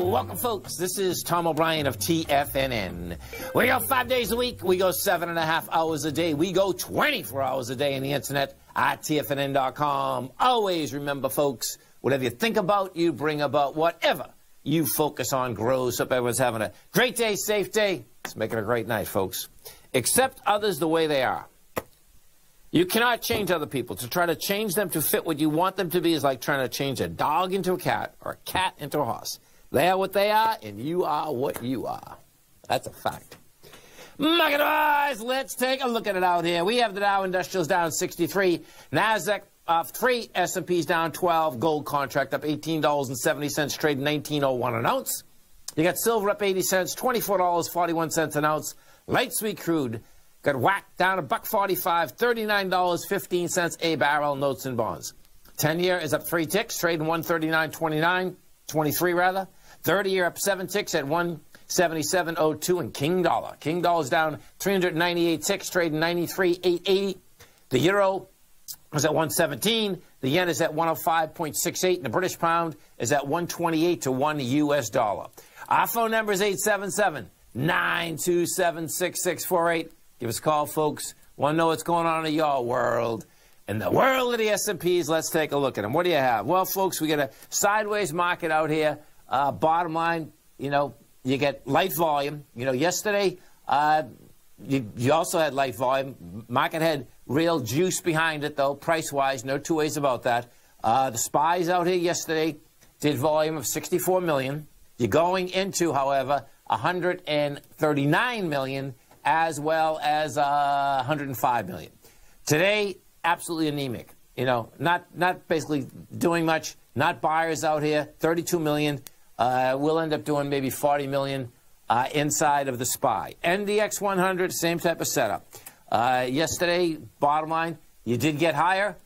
Welcome, folks. This is Tom O'Brien of TFNN. We go 5 days a week. We go 7.5 hours a day. We go 24 hours a day on the internet at tfnn.com. Always remember, folks, whatever you think about, you bring about. Whatever you focus on grows. Hope everyone's having a great day, safe day. Let's make it a great night, folks. Accept others the way they are. You cannot change other people. To try to change them to fit what you want them to be is like trying to change a dog into a cat or a cat into a horse. They are what they are, and you are what you are. That's a fact. Market wise, let's take a look at it out here. We have the Dow Industrials down 63, Nasdaq off 3, S&P's down 12, gold contract up $18.70, trade 19.01 an ounce. You got silver up 80 cents, $24.41 an ounce. Light sweet crude got whacked down $1.45, $39.15 a barrel. Notes and bonds. 10-year is up 3 ticks, trading 139.29, 23 rather. 30-year up 7 ticks at 177.02. And King Dollar. King Dollar's down 398 ticks, trading 93.880. The euro is at 117. The yen is at 105.68. And the British pound is at 128 to 1 U.S. dollar. Our phone number is 877-927-6648. Give us a call, folks. Want to know what's going on in your world. In the world of the S&Ps, let's take a look at them. What do you have? Well, folks, we got a sideways market out here. Bottom line, you know, you get light volume. You know, yesterday, you also had light volume. Market had real juice behind it, though, price-wise. No two ways about that. The SPYs out here yesterday did volume of 64 million. You're going into, however, 139 million as well as 105 million. Today, absolutely anemic, you know, not basically doing much, not buyers out here, 32 million. We'll end up doing maybe 40 million inside of the SPY. NDX 100, same type of setup. Yesterday, bottom line, you did get higher.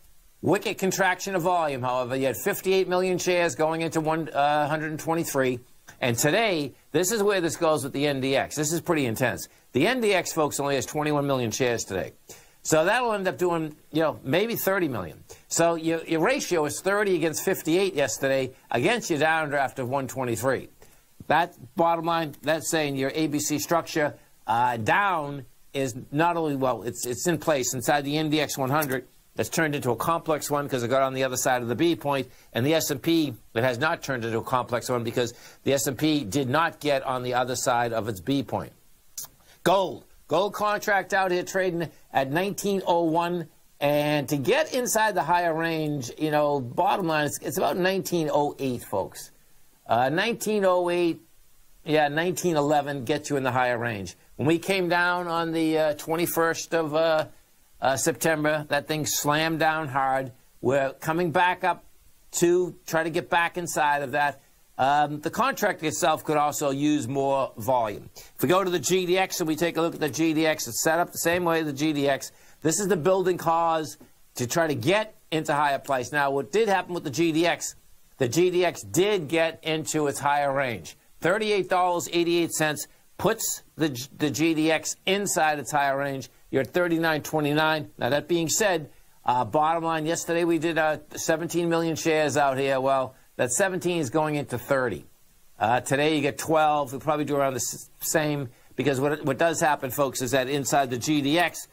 Wicked contraction of volume, however. You had 58 million shares going into 123. And today, this is where this goes with the NDX. This is pretty intense. The NDX, folks, only has 21 million shares today. So that'll end up doing, you know, maybe 30 million. So your ratio is 30 against 58 yesterday against your downdraft of 123. That, bottom line, that's saying your ABC structure down is not only, well, it's in place inside the NDX 100. That's turned into a complex one because it got on the other side of the B point. And the S&P, it has not turned into a complex one because the S&P did not get on the other side of its B point. Gold. Gold contract out here trading at 19.01, and to get inside the higher range, you know, bottom line, it's about 19.08, folks. 19.08, yeah, 19.11 gets you in the higher range. When we came down on the 21st of September, that thing slammed down hard. We're coming back up to try to get back inside of that. The contract itself could also use more volume. If we go to the GDX and we take a look at the GDX, it's set up the same way the GDX. This is the building cause to try to get into higher price. Now, what did happen with the GDX did get into its higher range. $38.88 puts the GDX inside its higher range. You're at $39.29. Now, that being said, bottom line, yesterday we did 17 million shares out here. Well, that 17 is going into 30. Today you get 12. We'll probably do around the same because what does happen, folks, is that inside the GDX,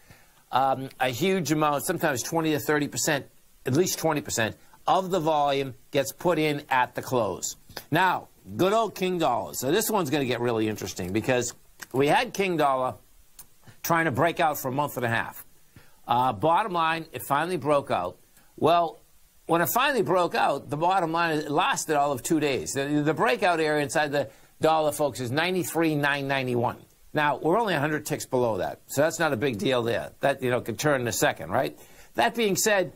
a huge amount, sometimes 20 to 30%, at least 20% of the volume gets put in at the close. Now, good old King Dollar. So this one's going to get really interesting because we had King Dollar trying to break out for a month and a half. Bottom line, it finally broke out. Well, when it finally broke out, the bottom line is it lasted all of 2 days. The breakout area inside the dollar, folks, is 93,991. Now, we're only 100 ticks below that, so that's not a big deal there. That, you know, could turn in a second, right? That being said,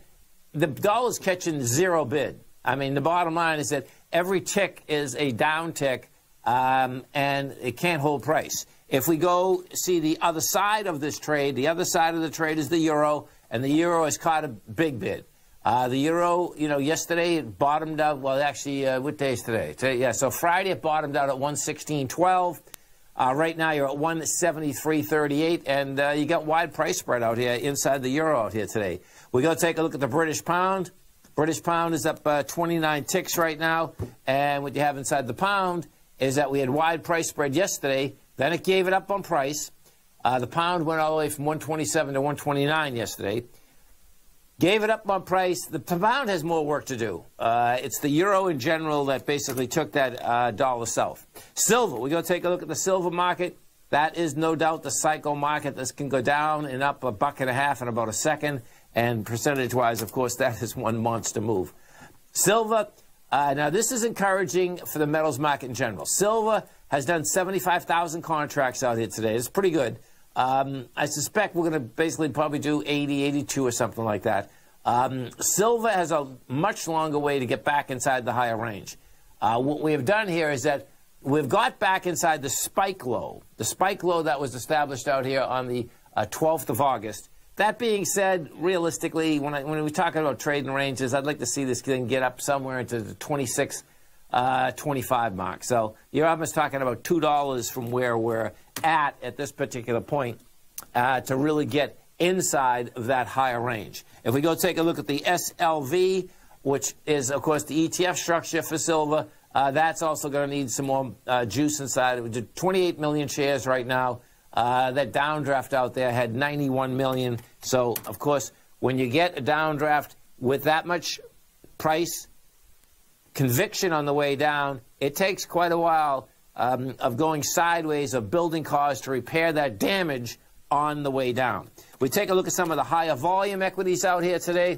the dollar's catching zero bid. I mean, the bottom line is that every tick is a down tick, and it can't hold price. If we go see the other side of this trade, the other side of the trade is the euro, and the euro has caught a big bid. The euro, you know, yesterday it bottomed out. Well, actually, what day is today? Yeah, so Friday it bottomed out at 116.12. Right now you're at 173.38, and you got wide price spread out here inside the euro out here today. We go take a look at the British pound. British pound is up 29 ticks right now. And what you have inside the pound is that we had wide price spread yesterday. Then it gave it up on price. The pound went all the way from 127 to 129 yesterday. Gave it up on price. The pound has more work to do. It's the euro in general that basically took that dollar south. Silver, we're going to take a look at the silver market. That is no doubt the cycle market. This can go down and up $1.50 in about a second. And percentage-wise, of course, that is one monster move. Silver, now this is encouraging for the metals market in general. Silver has done 75,000 contracts out here today. It's pretty good. I suspect we're going to basically probably do 80, 82 or something like that. Silver has a much longer way to get back inside the higher range. What we have done here is that we've got back inside the spike low that was established out here on the 12th of August. That being said, realistically, when we talk about trading ranges, I'd like to see this thing get up somewhere into the 26, 25 mark. So you're almost talking about $2 from where we're at this particular point to really get inside of that higher range. If we go take a look at the SLV, which is, of course, the ETF structure for silver, that's also going to need some more juice inside. We did 28 million shares right now. That downdraft out there had 91 million. So, of course, when you get a downdraft with that much price conviction on the way down, it takes quite a while of going sideways, of building cause to repair that damage on the way down. We take a look at some of the higher volume equities out here today.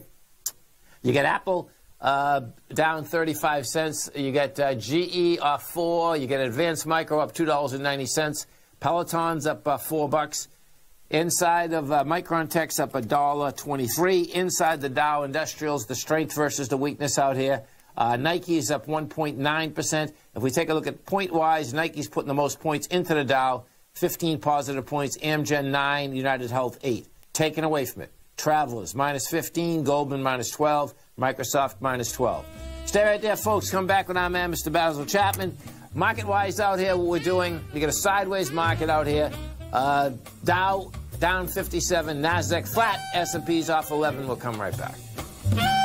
You get Apple down 35 cents. You get GE off 4. You get Advanced Micro up $2.90. Peloton's up $4. Inside of Micron Tech's up $1.23. Inside the Dow Industrials, the strength versus the weakness out here. Nike's up 1.9%. If we take a look at point-wise, Nike's putting the most points into the Dow. 15 positive points. Amgen 9, United Health 8. Taken away from it. Travelers -15, Goldman -12, Microsoft -12. Stay right there, folks. Come back when I'm at Mr. Basil Chapman. Market-wise out here, what we're doing, we get a sideways market out here. Dow down 57, Nasdaq flat, S&P's off 11. We'll come right back.